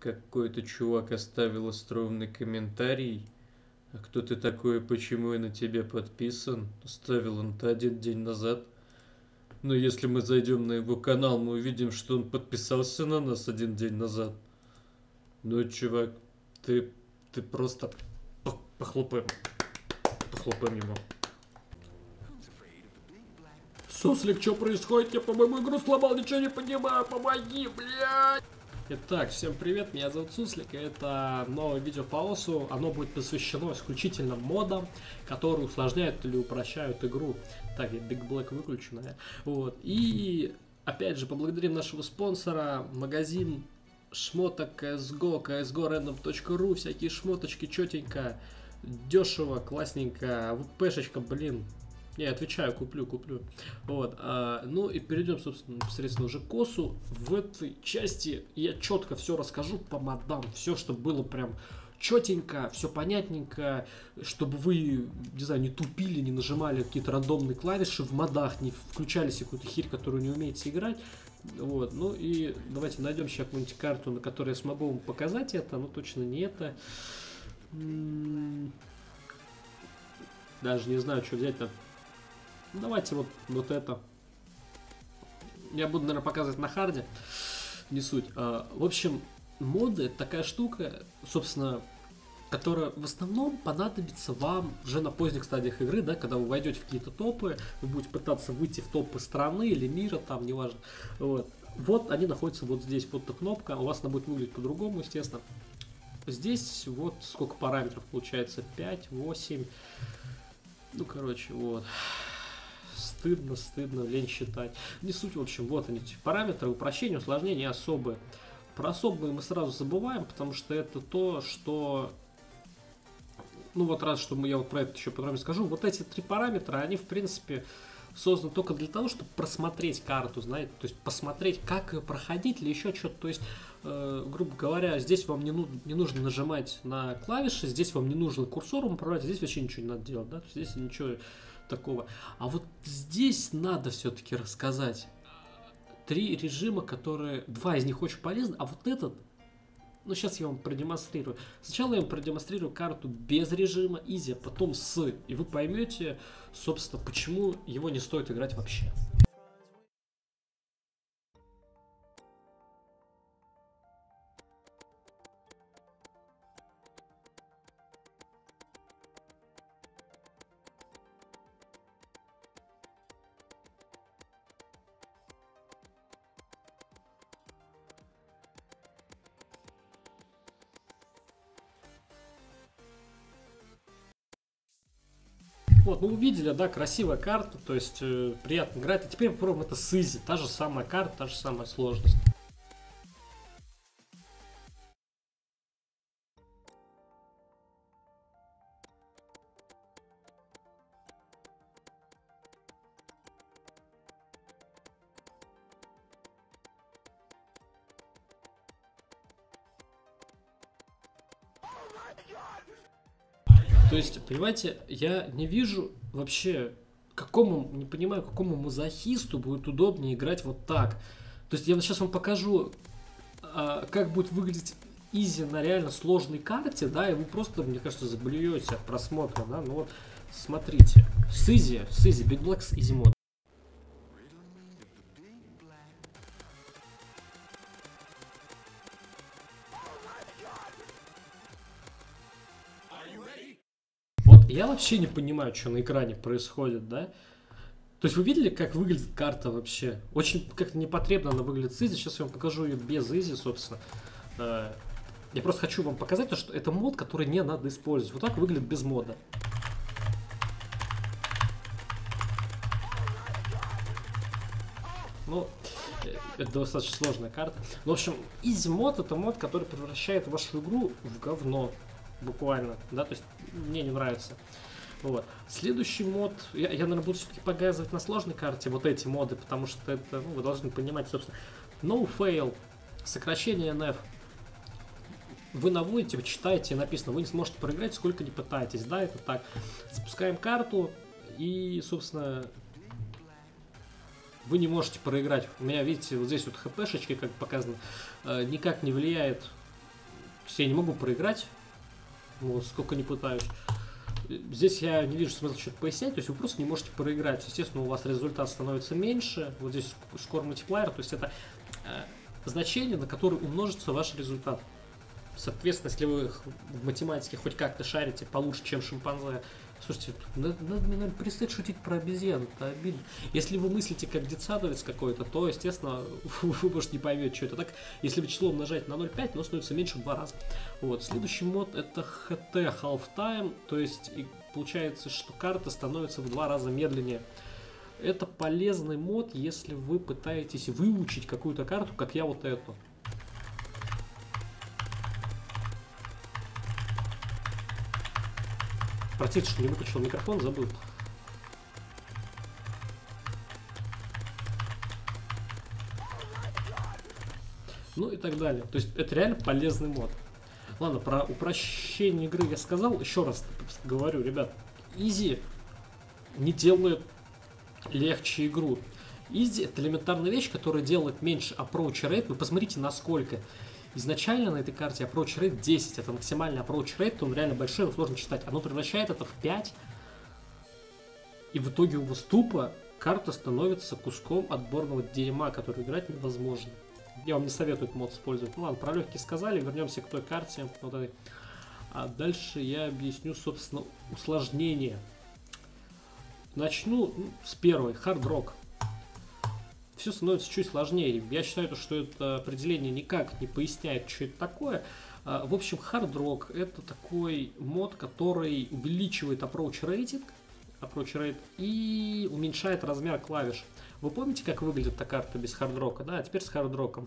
какой-то чувак оставил остроумный комментарий. А кто ты такой, почему я на тебя подписан? Ставил он Тадит день назад. Но если мы зайдем на его канал, мы увидим, что он подписался на нас один день назад. Ну, чувак, ты просто похлопаем ему. Суслик, что происходит? Я, по-моему, игру сломал, ничего не понимаю, помоги, блядь! Итак, всем привет, меня зовут Суслик, и это новое видео по осу. Оно будет посвящено исключительно модам, которые усложняют или упрощают игру. Так, я Big Black выключу, наверное. Вот. И опять же поблагодарим нашего спонсора, магазин шмоток CSGO, csgorandom.ru, всякие шмоточки, четенько, дешево, классненько, ВПшечка, блин. Я отвечаю, куплю. Вот. Ну и перейдем, собственно, непосредственно уже к осу. В этой части я четко все расскажу по модам. Все, чтобы было прям четенько, все понятненько, чтобы вы, не знаю, не тупили, не нажимали какие-то рандомные клавиши в модах, не включались в какую-то херь, которую не умеете играть. Вот. Ну и давайте найдем сейчас какую-нибудь карту, на которой я смогу вам показать это, но точно не это. Даже не знаю, что взять там. Давайте вот это. Я буду, наверное, показывать на харде. Не суть. В общем, моды — это такая штука, собственно, которая в основном понадобится вам уже на поздних стадиях игры, да, когда вы войдете в какие-то топы, вы будете пытаться выйти в топы страны или мира, там, неважно. Вот они находятся вот здесь, вот эта кнопка. У вас она будет выглядеть по-другому, естественно. Здесь вот сколько параметров получается? 5, 8... Ну, короче, вот... Стыдно, лень считать. Не суть, в общем, вот они, эти параметры, упрощения, усложнения особые. Про особые мы сразу забываем, потому что это то, что... Ну, вот раз, что я вот про это еще подробнее скажу. Вот эти три параметра, они, в принципе, созданы только для того, чтобы просмотреть карту, знаете, то есть посмотреть, как ее проходить или еще что-то. То есть, грубо говоря, здесь вам не нужно нажимать на клавиши, здесь вам не нужно курсором управлять, здесь вообще ничего не надо делать, да, здесь ничего... такого. А вот здесь надо все-таки рассказать три режима, которые, два из них очень полезны, а вот этот, ну сейчас я вам продемонстрирую. Сначала я вам продемонстрирую карту без режима изи, а потом с, и вы поймете, собственно, почему его не стоит играть вообще. Вот, ну увидели, да, красивая карта, то есть приятно играть. А теперь попробуем это с изи, та же самая карта, та же самая сложность. То есть, понимаете, я не вижу вообще, не понимаю, какому мазохисту будет удобнее играть вот так. То есть я сейчас вам покажу, как будет выглядеть изи на реально сложной карте, да, и вы просто, мне кажется, заблюете от просмотра, да, ну вот, смотрите, с изи, Big Black с изи мод. Я вообще не понимаю, что на экране происходит, да? То есть вы видели, как выглядит карта вообще? Очень как-то непотребно она выглядит с изи. Сейчас я вам покажу ее без изи, собственно. Я просто хочу вам показать, что это мод, который не надо использовать. Вот так выглядит без мода. Ну, это достаточно сложная карта. Но, в общем, изи мод — это мод, который превращает вашу игру в говно. Буквально, да, то есть мне не нравится. Вот. Следующий мод, я наверное, буду все-таки показывать на сложной карте вот эти моды, потому что это, ну, вы должны понимать, собственно. No fail, сокращение NF. Вы наводите, вы читаете, написано, вы не сможете проиграть, сколько не пытаетесь, да, это так. Запускаем карту и, собственно, вы не можете проиграть. У меня, видите, вот здесь вот хпшечки, как показано, никак не влияет. То есть я не могу проиграть, вот, сколько не пытаюсь. Здесь я не вижу смысла что-то пояснять, то есть вы просто не можете проиграть. Естественно, у вас результат становится меньше. Вот здесь score multiplier, то есть это значение, на которое умножится ваш результат. Соответственно, если вы в математике хоть как-то шарите получше, чем шимпанзе, слушайте, надо мне перестать шутить про обезьян, это обидно. Если вы мыслите как детсадовец какой-то, то, естественно, вы, может, не поймете, что это. Так, если вы число умножаете на 0,5, оно становится меньше в 2 раза. Вот, следующий мод — это HT Halftime, то есть получается, что карта становится в 2 раза медленнее. Это полезный мод, если вы пытаетесь выучить какую-то карту, как я вот эту. Простите, что не выключил микрофон, забыл. Ну и так далее. То есть это реально полезный мод. Ладно, про упрощение игры я сказал. Еще раз говорю, ребят, изи не делает легче игру. Изи — это элементарная вещь, которая делает меньше approach rate. Вы посмотрите, насколько. Изначально на этой карте approach rate 10, это максимальный approach rate, он реально большой, его сложно читать. Оно превращает это в 5, и в итоге у вас тупо карта становится куском отборного дерьма, который играть невозможно. Я вам не советую этот мод использовать. Ну ладно, про легкие сказали, вернемся к той карте. Вот этой. А дальше я объясню, собственно, усложнение. Начну с первой, Hard Rock. Все становится чуть сложнее. Я считаю, что это определение никак не поясняет, что это такое. В общем, Hard Rock — это такой мод, который увеличивает approach rate и уменьшает размер клавиш. Вы помните, как выглядит эта карта без Hard Rock? Да, а теперь с Hard Rock.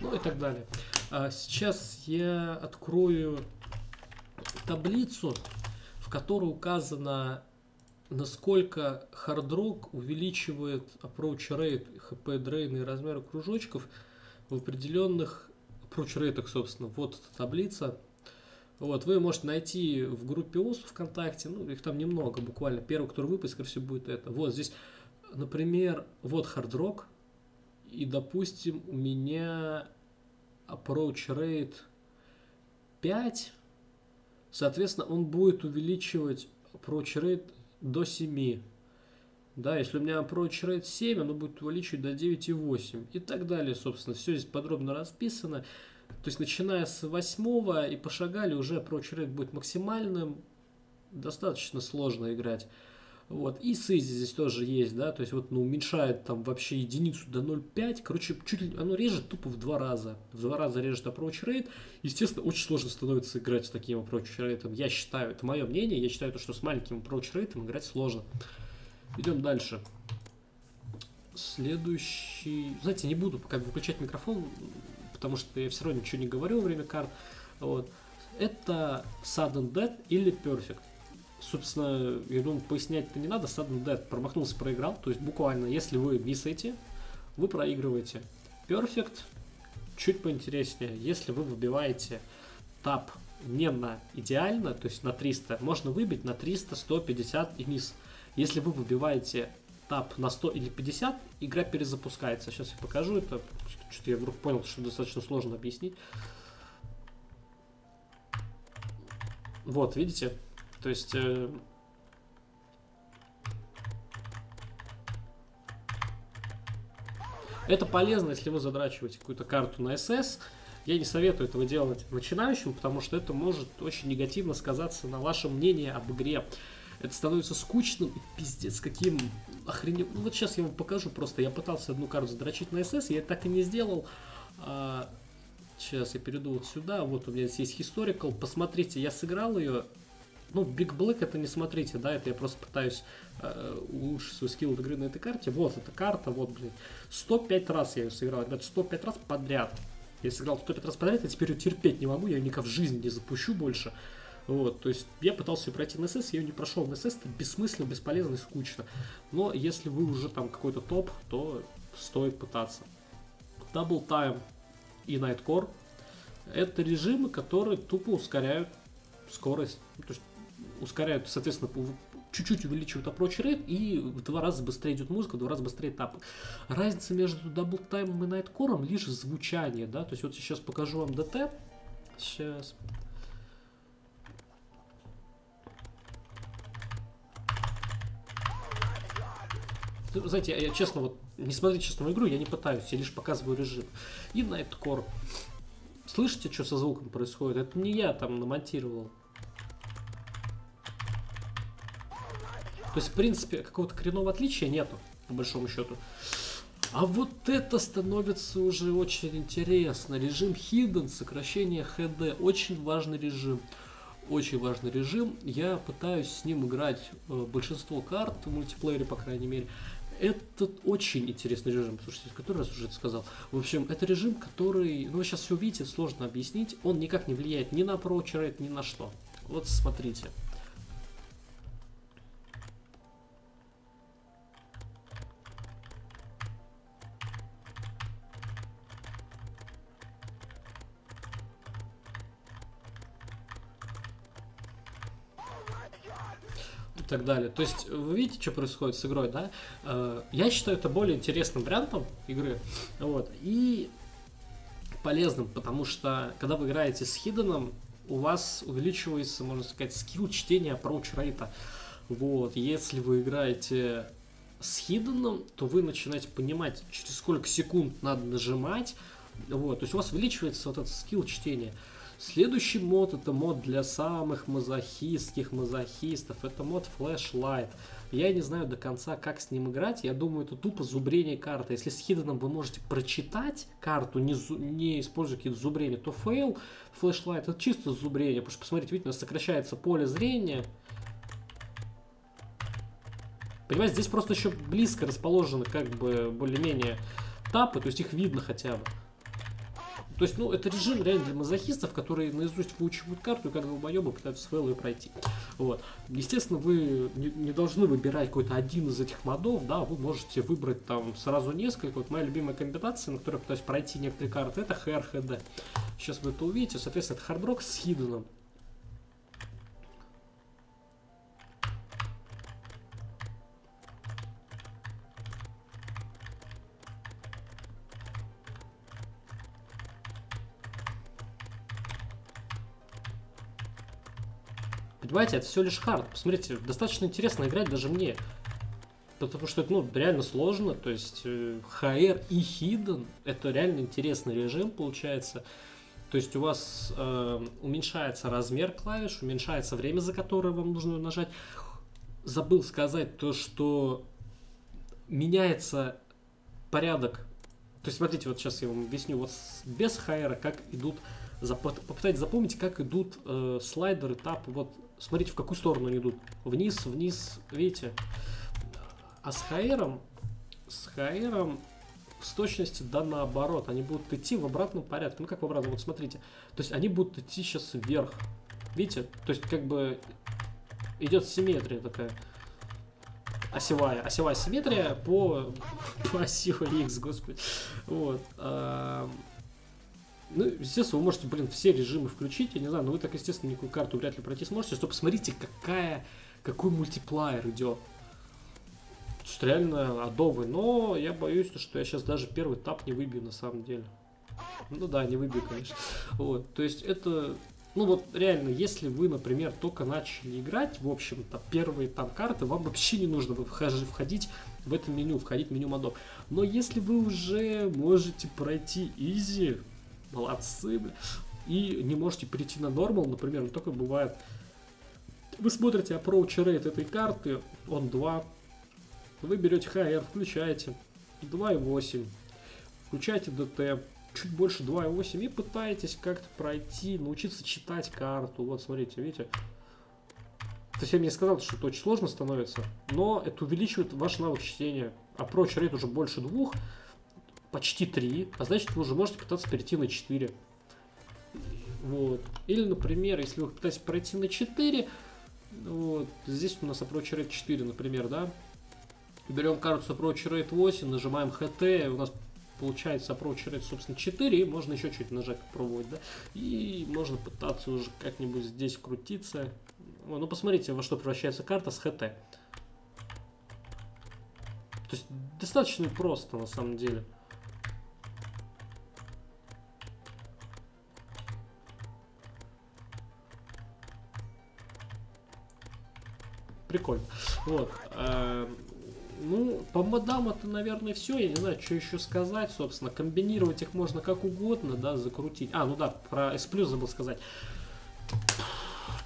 Ну и так далее. Сейчас я открою таблицу, в которой указано, насколько Hard Rock увеличивает approach rate, HP дрейн и размеры кружочков в определенных approach rate, собственно. Вот эта таблица. Вот, вы можете найти в группе osu! ВКонтакте, ну их там немного, буквально первый, который выпуск, все будет это. Вот здесь, например, вот Hard Rock. И, допустим, у меня approach rate 5, соответственно, он будет увеличивать approach rate до 7. Да, если у меня approach rate 7, оно будет увеличивать до 9,8 и так далее, собственно. Все здесь подробно расписано. То есть, начиная с 8 и пошагали, уже approach rate будет максимальным. Достаточно сложно играть. Вот, и с изи здесь тоже есть, да, то есть вот ну, уменьшает там вообще единицу до 0,5, короче, чуть ли оно режет тупо в 2 раза, режет approach rate, естественно, очень сложно становится играть с таким approach rate, я считаю, это мое мнение, я считаю, что с маленьким approach rate играть сложно. Идем дальше. Следующий, знаете, не буду пока выключать микрофон, потому что я все равно ничего не говорю во время карт, вот, это Sudden Death или Perfect. Собственно, я думаю, пояснять-то не надо. Sudden Death промахнулся, проиграл. То есть буквально, если вы миссаете, вы проигрываете. Perfect чуть поинтереснее. Если вы выбиваете тап не на идеально, то есть на 300, можно выбить на 300, 150 и мисс. Если вы выбиваете тап на 100 или 50, игра перезапускается. Сейчас я покажу это. Что-то я вдруг понял, что достаточно сложно объяснить. Вот, видите? То есть это полезно, если вы задрачиваете какую-то карту на СС. Я не советую этого делать начинающим, потому что это может очень негативно сказаться на вашем мнении об игре. Это становится скучным и пиздец каким охренел. Ну, вот сейчас я вам покажу просто. Я пытался одну карту задрачить на СС, я это так и не сделал. Сейчас я перейду вот сюда. Вот у меня здесь есть historical. Посмотрите, я сыграл ее. Ну, Big Black это не смотрите, да, это я просто пытаюсь улучшить свой скилл от игры на этой карте. Вот эта карта, вот, блин, 105 раз я ее сыграл, ребят, 105 раз подряд. Я сыграл 105 раз подряд, я теперь ее терпеть не могу, я ее никак в жизни не запущу больше. Вот, то есть я пытался пройти на СС, я ее не прошел. На СС это бессмысленно, бесполезно и скучно. Но если вы уже там какой-то топ, то стоит пытаться. Double Time и Nightcore — это режимы, которые тупо ускоряют скорость, то есть ускоряют, соответственно, чуть-чуть увеличивают approach rate, и в 2 раза быстрее идет музыка, в 2 раза быстрее этапы. Разница между Double Time и Nightcore лишь звучание, да, то есть вот сейчас покажу вам ДТ, сейчас... Знаете, я честно, вот, не смотреть честную игру я не пытаюсь, я лишь показываю режим. И Nightcore. Слышите, что со звуком происходит? Это не я там намонтировал. То есть, в принципе, какого-то коренного отличия нету, по большому счету. А вот это становится уже очень интересно. Режим Hidden, сокращение HD. Очень важный режим. Очень важный режим. Я пытаюсь с ним играть большинство карт, в мультиплеере, по крайней мере. Это очень интересный режим, слушайте, который раз уже это сказал. В общем, это режим, который, ну, вы сейчас все увидите, сложно объяснить, он никак не влияет ни на approach rate, ни на что. Вот смотрите. Так далее. То есть вы видите, что происходит с игрой, да? Я считаю это более интересным вариантом игры, вот, и полезным, потому что когда вы играете с хидденом, у вас увеличивается, можно сказать, скилл чтения approach rate. Вот, если вы играете с хидденом, то вы начинаете понимать, через сколько секунд надо нажимать, вот, то есть у вас увеличивается вот этот скилл чтения. Следующий мод — это мод для самых мазохистов, это мод Flashlight. Я не знаю до конца, как с ним играть, я думаю, это тупо зубрение карты. Если с хидденом вы можете прочитать карту, не используя какие-то зубрения, то фейл Flashlight — это чисто зубрение, потому что, посмотрите, видите, у нас сокращается поле зрения. Понимаете, здесь просто еще близко расположены, как бы, более-менее тапы, то есть их видно хотя бы. То есть, ну, это режим реально для мазохистов, которые наизусть выучивают карту и как долбоебы пытаются фейл ее пройти. Вот. Естественно, вы не должны выбирать какой-то один из этих модов, да, вы можете выбрать там сразу несколько. Вот моя любимая комбинация, на которой я пытаюсь пройти некоторые карты, это HRHD. Сейчас вы это увидите. Соответственно, это хардрок с хидденом. Понимаете, это все лишь хард. Посмотрите, достаточно интересно играть даже мне. Потому что это, ну, реально сложно. То есть HR и Hidden — это реально интересный режим получается. То есть у вас уменьшается размер клавиш, уменьшается время, за которое вам нужно нажать. Забыл сказать то, что меняется порядок. То есть смотрите, вот сейчас я вам объясню. Вот без HR как идут... Попытайтесь запомнить, как идут слайдеры, тапы. Вот смотрите, в какую сторону они идут. Вниз, вниз, видите? А с HR с точностью да наоборот. Они будут идти в обратном порядке. Ну как в обратном, вот смотрите. То есть они будут идти сейчас вверх. Видите? То есть как бы идет симметрия такая. Осевая симметрия по оси X, господи. Вот. Ну, естественно, вы можете, блин, все режимы включить, я не знаю, но вы так, естественно, никакую карту вряд ли пройти сможете. Стоп, посмотрите, какой мультиплеер идет. То есть реально адовый, но я боюсь, что я сейчас даже первый этап не выбью на самом деле. Ну да, не выбью, конечно. Вот, то есть это... Ну вот реально, если вы, например, только начали играть, в общем-то, первые там карты, вам вообще не нужно входить в это меню, входить в меню модов. Но если вы уже можете пройти изи... Молодцы, бля. И не можете перейти на нормал, например, ну, такое бывает. Вы смотрите approach rate этой карты, он 2. Вы берете HR, включаете 2.8, включаете ДТ, чуть больше 2.8, и пытаетесь как-то пройти, научиться читать карту. Вот, смотрите, видите? То есть я мне сказал, что это очень сложно становится, но это увеличивает ваш навык чтения. Approach rate уже больше 2. Почти 3, а значит, вы уже можете пытаться перейти на 4. Вот. Или, например, если вы пытаетесь пройти на 4, вот, здесь у нас approach rate 4, например, да, берем карту с approach rate 8, нажимаем HT, у нас получается approach rate, собственно, 4, и можно еще чуть нажать попробовать, да, и можно пытаться уже как-нибудь здесь крутиться. О, ну, посмотрите, во что превращается карта с HT. То есть достаточно просто, на самом деле. Прикольно. Вот. Ну, по модам это, наверное, все. Я не знаю, что еще сказать, собственно. Комбинировать их можно как угодно, да, закрутить. А, ну да, про S+ забыл сказать.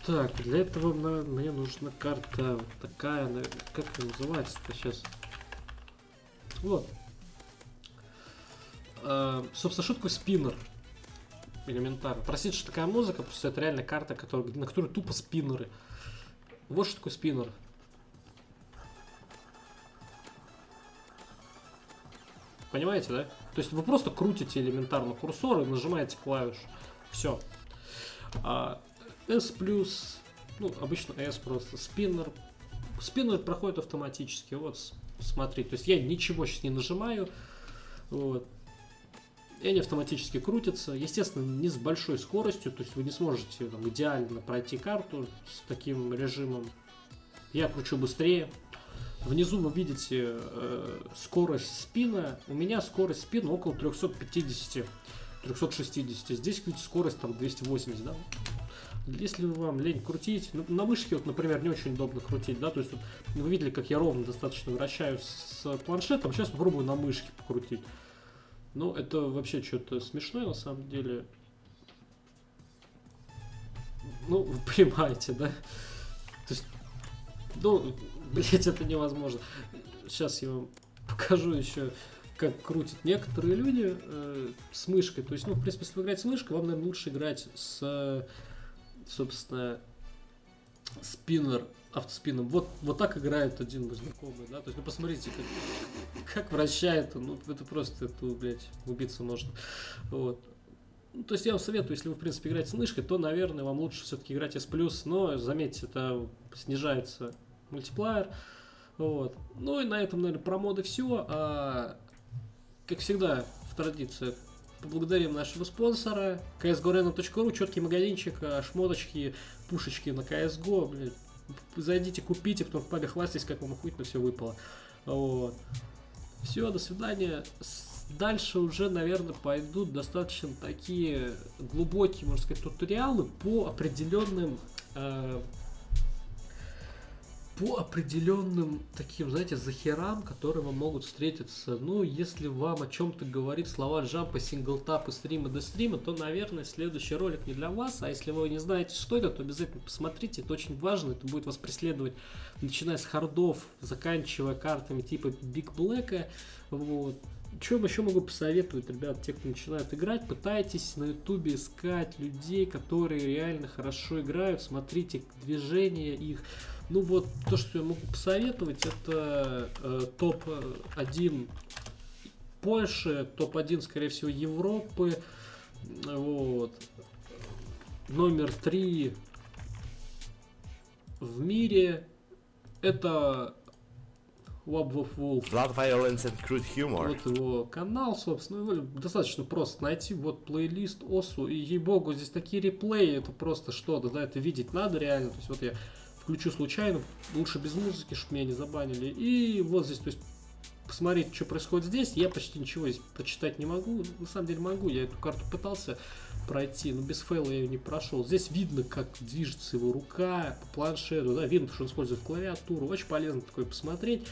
Так, для этого мне нужна карта вот такая, как она называется-то сейчас? Вот. Собственно, шутку спиннер. Элементарно. Простите, что такая музыка, просто это реально карта, на которой тупо спиннеры. Вот что такое спиннер. Понимаете, да? То есть вы просто крутите элементарно курсор и нажимаете клавишу. Все. S+, ну, обычно S просто. Спиннер. Спиннер проходит автоматически. Вот, смотрите. То есть я ничего сейчас не нажимаю. Вот. И они автоматически крутятся, естественно, не с большой скоростью, то есть вы не сможете там идеально пройти карту с таким режимом. Я кручу быстрее. Внизу вы видите скорость спина. У меня скорость спина около 350-360. Здесь, видите, скорость там 280, да? Если вам лень крутить, ну, на мышке, вот, например, не очень удобно крутить, да, то есть вот, вы видели, как я ровно достаточно вращаюсь с планшетом, сейчас попробую на мышке покрутить. Ну, это вообще что-то смешное, на самом деле. Ну, вы понимаете, да? То есть, ну, блять, это невозможно. Сейчас я вам покажу еще, как крутят некоторые люди с мышкой. То есть, ну, в принципе, если вы играете с мышкой, вам, наверное, лучше играть с, собственно, спиннер, автоспином. Вот, вот так играет один мой знакомый, да? То есть, ну, посмотрите, как вращает. Ну, это просто, это, блядь, убиться можно. Вот. Ну, то есть, я вам советую, если вы, в принципе, играете с мышкой, то, наверное, вам лучше все-таки играть S+. Но, заметьте, это снижается мультиплеер. Вот. Ну, и на этом, наверное, про моды все. А, как всегда, в традиции, поблагодарим нашего спонсора csgorena.ru, четкий магазинчик, шмоточки, пушечки на CSGO, блядь. Зайдите, купите, потом в пабе хвастайтесь, как вам охуительно все выпало. Вот. Все, до свидания. Дальше уже, наверное, пойдут достаточно такие глубокие, можно сказать, туториалы по определенным таким, знаете, захерам, которые вам могут встретиться. Ну, если вам о чем-то говорит слова джампа, синглтапа, стрима до стрима, то, наверное, следующий ролик не для вас. А если вы не знаете, что это, то обязательно посмотрите. Это очень важно, это будет вас преследовать, начиная с хардов, заканчивая картами типа Big Black. Вот. Чем еще могу посоветовать, ребят, те, кто начинают играть, пытайтесь на ютубе искать людей, которые реально хорошо играют, смотрите движения их. Ну вот, то, что я могу посоветовать, это топ-1 Польши, топ-1, скорее всего, Европы, вот. Номер 3 в мире, это... Blood, Violence and Crude Humor. Вот его канал, собственно, его достаточно просто найти. Вот плейлист osu!, и, ей-богу, здесь такие реплеи, это просто что-то, да, это видеть надо реально. То есть вот я включу случайно, лучше без музыки, чтобы меня не забанили. И вот здесь, то есть, посмотреть, что происходит здесь. Я почти ничего здесь прочитать не могу, на самом деле могу, я эту карту пытался пройти, но без фейла я ее не прошел. Здесь видно, как движется его рука по планшету, да, видно, что он использует клавиатуру, очень полезно такое посмотреть.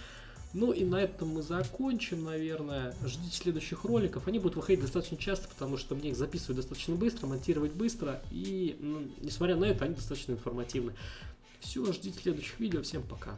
Ну и на этом мы закончим, наверное. Ждите следующих роликов. Они будут выходить достаточно часто, потому что мне их записывают достаточно быстро, монтировать быстро. И, несмотря на это, они достаточно информативны. Все, ждите следующих видео. Всем пока.